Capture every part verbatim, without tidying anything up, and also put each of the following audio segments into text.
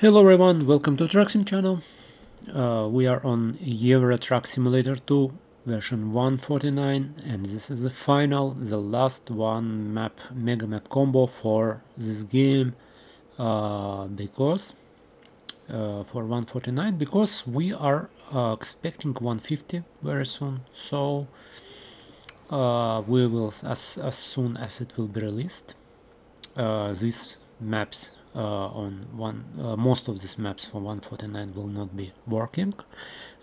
Hello everyone, welcome to Truck Sim channel. Uh, we are on Euro Truck Simulator two version one forty-nine, and this is the final, the last one map, mega map combo for this game, uh, because uh, for one forty-nine, because we are uh, expecting one fifty very soon. So uh, we will, as as soon as it will be released, uh, these maps. Uh, on one, uh, most of these maps for one forty-nine will not be working,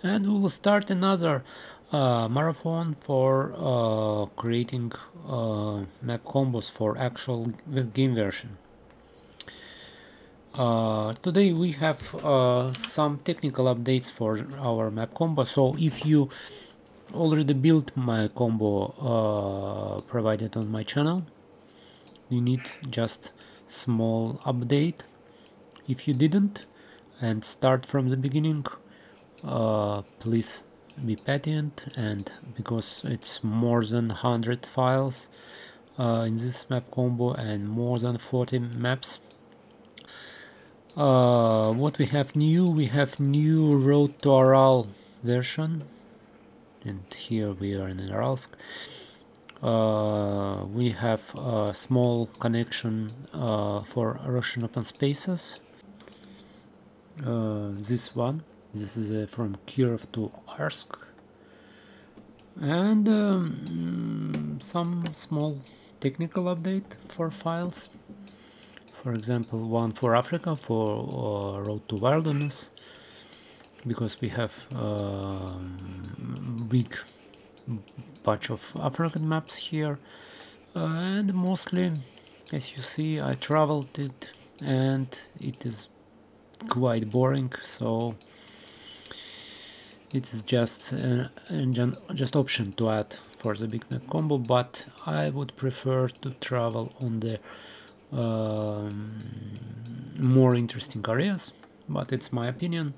and we will start another uh, marathon for uh, creating uh, map combos for actual game version. Uh, today we have uh, some technical updates for our map combo. So if you already built my combo uh, provided on my channel, you need just small update. If you didn't and start from the beginning, uh, please be patient, and because it's more than one hundred files uh, in this map combo and more than forty maps. Uh, what we have new, we have new Road to Aral version, and here we are in Aralsk. Uh, we have a small connection uh, for Russian Open Spaces. Uh, this one, this is uh, from Kirov to Arsk, and um, some small technical update for files. For example, one for Africa, for uh, Road to Wilderness, because we have uh, big bunch of African maps here, uh, and mostly, as you see, I traveled it and it is quite boring, so it is just an engine, just option to add for the big map combo, but I would prefer to travel on the um, more interesting areas, but it's my opinion.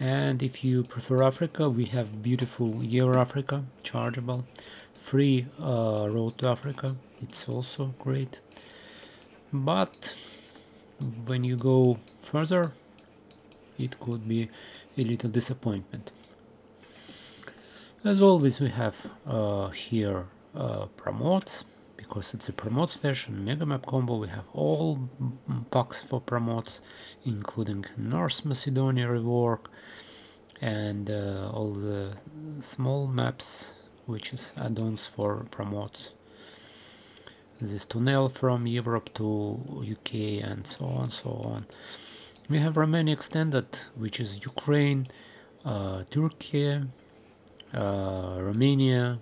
And if you prefer Africa, we have beautiful Euro Africa, chargeable, free uh, Road to Africa, it's also great. But when you go further, it could be a little disappointment. As always, we have uh, here uh, Promods, because it's a Promods version, mega map combo. We have all packs for Promods, including North Macedonia rework and uh, all the small maps, which is add-ons for Promods. This tunnel from Europe to U K and so on, so on. We have Romania Extended, which is Ukraine, uh, Turkey, uh, Romania,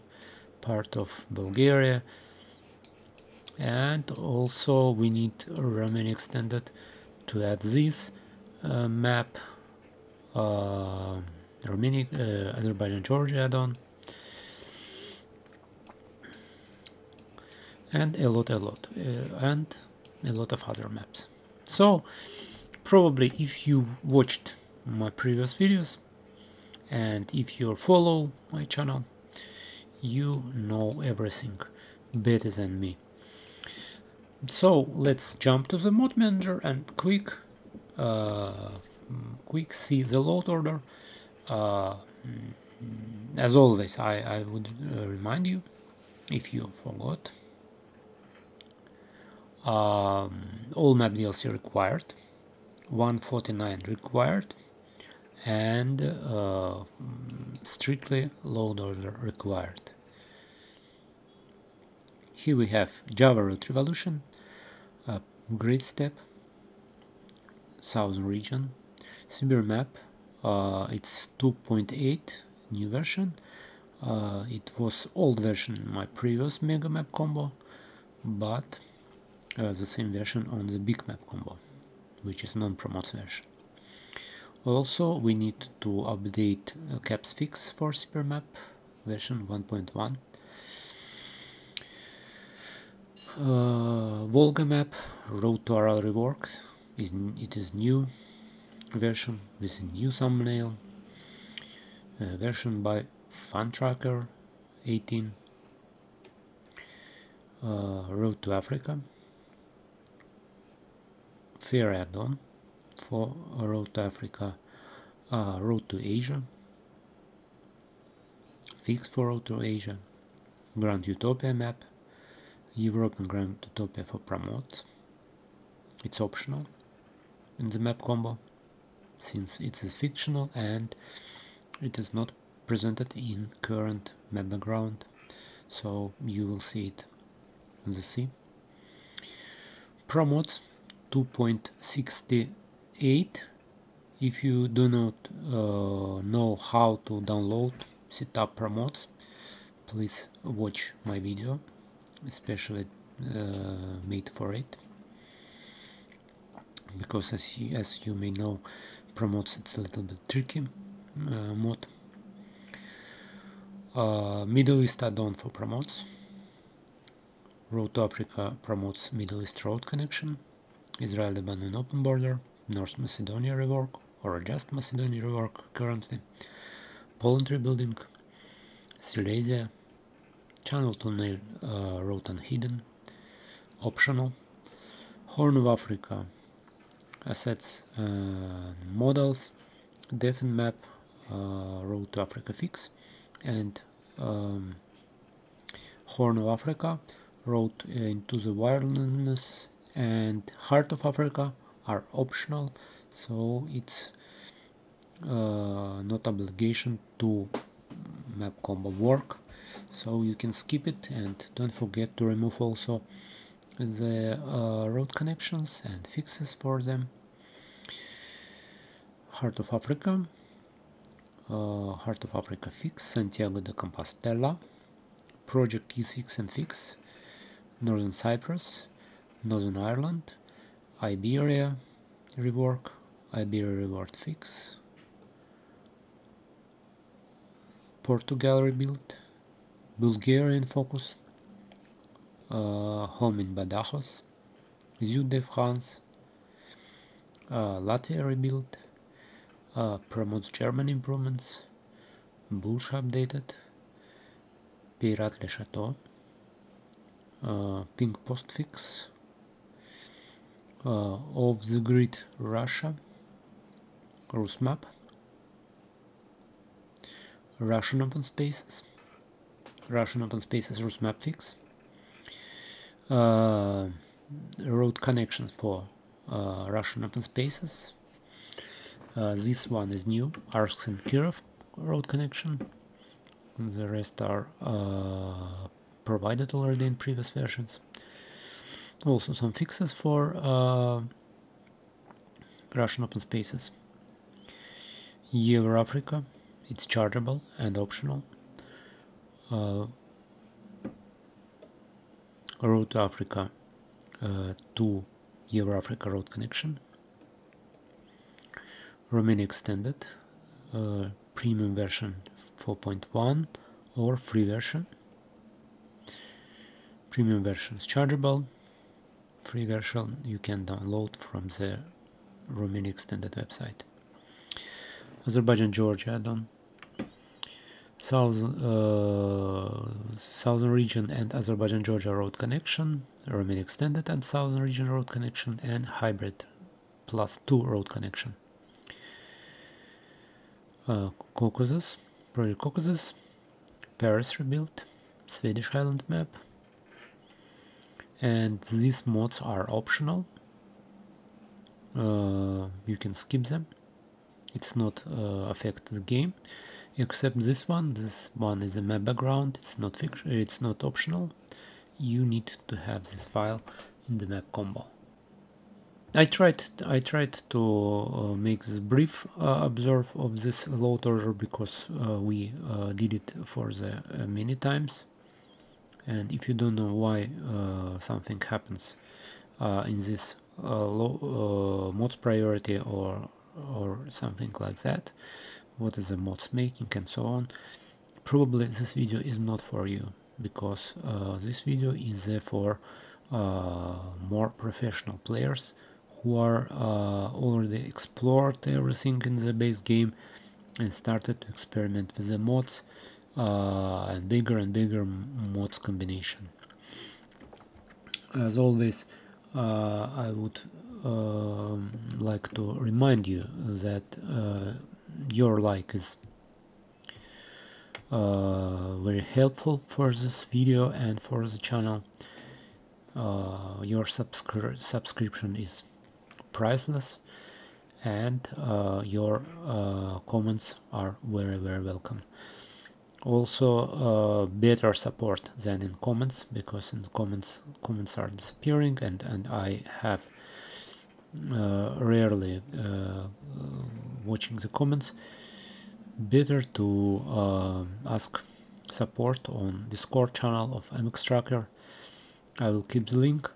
part of Bulgaria. And also we need Romania Extended to add this uh, map, uh, Romania, uh, Azerbaijan Georgia add-on, and a lot, a lot, uh, and a lot of other maps. So probably if you watched my previous videos and if you follow my channel, you know everything better than me. So let's jump to the mod manager and quick uh, quick see the load order. Uh, as always, I, I would uh, remind you if you forgot, um, all map D L C required, one forty-nine required, and uh, strictly load order required. Here we have Java Road revolution, uh, grid step, Southern Region, Siberia map. Uh, it's two point eight new version. Uh, it was old version in my previous mega map combo, but uh, the same version on the big map combo, which is non-promotes version. Also, we need to update uh, caps fix for Siberia map version one point one. Uh, Volga map, Road to Aral rework, is, it is new version with a new thumbnail, uh, version by FunTracker eighteen, uh, Road to Africa, Fair add-on for Road to Africa, uh, Road to Asia, Fix for Road to Asia, Grand Utopia map, European Grand Utopia for Promods. It's optional in the map combo, since it is fictional and it is not presented in current map background, so you will see it on the sea. Promods two point sixty-eight. If you do not uh, know how to download, set up Promods, please watch my video, especially uh, made for it, because as you, as you may know, Promods it's a little bit tricky uh, mod. Uh, Middle East add-on for Promods, Road to Africa promotes Middle East road connection, Israel Lebanon open border, North Macedonia rework or just Macedonia rework currently, Poland Rebuilding, Silesia Channel Tunnel uh, Road Unhidden, optional, Horn of Africa, assets and models, Def and Map, uh, Road to Africa Fix, and um, Horn of Africa, Road into the Wilderness, and Heart of Africa are optional, so it's uh, not obligation to map combo work, so you can skip it. And don't forget to remove also the uh, road connections and fixes for them. Heart of Africa, Uh, Heart of Africa Fix, Santiago de Compostela, Project E six and Fix, Northern Cyprus, Northern Ireland, Iberia Rework, Iberia Rework Fix, Portugal Rebuild, Bulgarian Focus, uh, Home in Badajoz, Sud de France, uh, Latvia Rebuild, Uh, promotes German improvements, Bush updated, Pirate Le Chateau, uh, Pink Post Fix, uh, Off the Grid Russia, Rus Map, Russian Open Spaces, Russian Open Spaces Rus Map Fix, uh, Road Connections for uh, Russian Open Spaces. Uh, this one is new, Arsk and Kirov road connection. The rest are uh, provided already in previous versions. Also some fixes for uh, Russian Open Spaces. Euro Africa, it's chargeable and optional. Uh, Road to Africa uh, to Euro Africa road connection. Romania extended, uh, premium version four point one or free version. Premium version is chargeable, free version you can download from the Romania extended website. Azerbaijan Georgia add-on, South, uh, Southern Region and Azerbaijan Georgia road connection, Romania extended and Southern Region road connection, and hybrid plus two road connection. Uh, Caucasus, Project Caucasus, Paris Rebuilt, Swedish Island Map, and these mods are optional, uh, you can skip them, it's not uh, affect the game, except this one. This one is a map background, it's not fiction, it's not optional, you need to have this file in the map combo. I tried, I tried to uh, make this brief uh, observe of this load order, because uh, we uh, did it for the uh, many times, and if you don't know why uh, something happens uh, in this uh, low, uh, mods priority or or something like that, what is the mods making and so on, probably this video is not for you, because uh, this video is there for uh, more professional players who are uh, already explored everything in the base game and started to experiment with the mods uh, and bigger and bigger mods combination. As always, uh, I would uh, like to remind you that uh, your like is uh, very helpful for this video and for the channel. Uh, your subscri subscription is priceless, and uh, your uh, comments are very very welcome. Also, uh, better support than in comments, because in the comments comments are disappearing, and and I have uh, rarely uh, watching the comments. Better to uh, ask support on Discord channel of MXTracker. I will keep the link,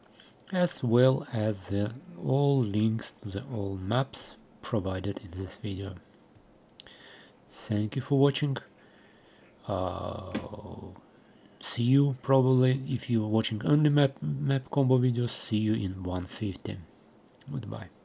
as well as the, all links to the all maps provided in this video. Thank you for watching. Uh, see you probably, if you're watching only map, map combo videos, see you in one fifty. Goodbye.